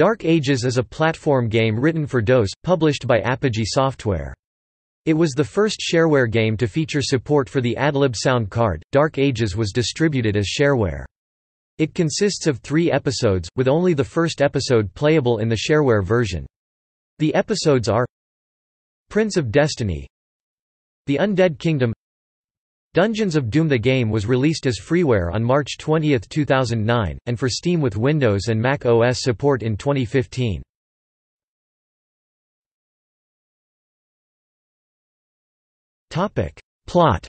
Dark Ages is a platform game written for DOS, published by Apogee Software. It was the first shareware game to feature support for the AdLib sound card. Dark Ages was distributed as shareware. It consists of 3 episodes, with only the first episode playable in the shareware version. The episodes are Prince of Destiny, The Undead Kingdom, Dungeons of Doom. The game was released as freeware on March 20, 2009, and for Steam with Windows and Mac OS support in 2015. Plot.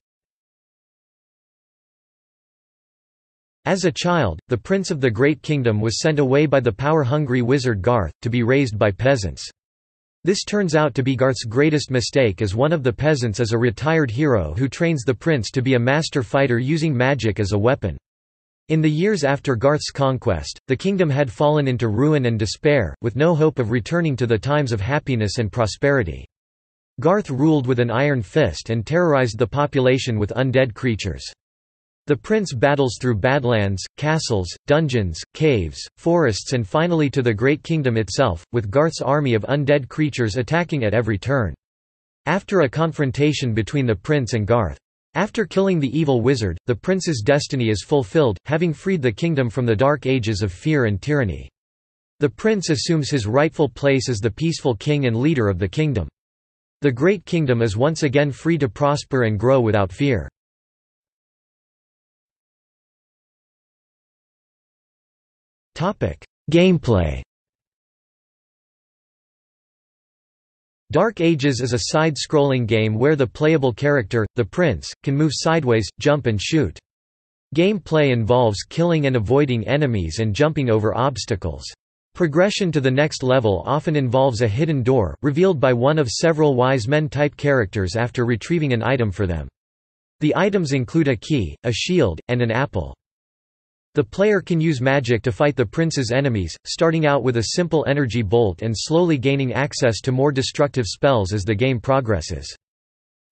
As a child, the prince of the Great Kingdom was sent away by the power-hungry wizard Garth, to be raised by peasants. This turns out to be Garth's greatest mistake, as one of the peasants is a retired hero who trains the prince to be a master fighter using magic as a weapon. In the years after Garth's conquest, the kingdom had fallen into ruin and despair, with no hope of returning to the times of happiness and prosperity. Garth ruled with an iron fist and terrorized the population with undead creatures. The prince battles through badlands, castles, dungeons, caves, forests, and finally to the Great Kingdom itself, with Garth's army of undead creatures attacking at every turn. After a confrontation between the prince and Garth, after killing the evil wizard, the prince's destiny is fulfilled, having freed the kingdom from the Dark Ages of fear and tyranny. The prince assumes his rightful place as the peaceful king and leader of the kingdom. The Great Kingdom is once again free to prosper and grow without fear. Gameplay. Dark Ages is a side-scrolling game where the playable character, the prince, can move sideways, jump and shoot. Gameplay involves killing and avoiding enemies and jumping over obstacles. Progression to the next level often involves a hidden door, revealed by one of several wise men-type characters after retrieving an item for them. The items include a key, a shield, and an apple. The player can use magic to fight the prince's enemies, starting out with a simple energy bolt and slowly gaining access to more destructive spells as the game progresses.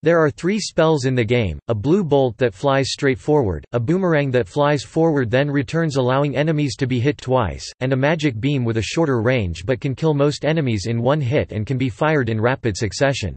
There are 3 spells in the game: a blue bolt that flies straight forward, a boomerang that flies forward then returns allowing enemies to be hit twice, and a magic beam with a shorter range but can kill most enemies in 1 hit and can be fired in rapid succession.